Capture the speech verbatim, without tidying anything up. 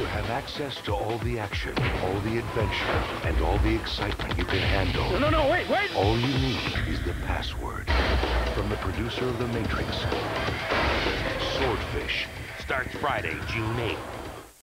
to have access to all the action, all the adventure, and all the excitement you can handle. No, no, no, wait, wait! All you need is the password. From the producer of The Matrix, Swordfish. Starts Friday, June eighth.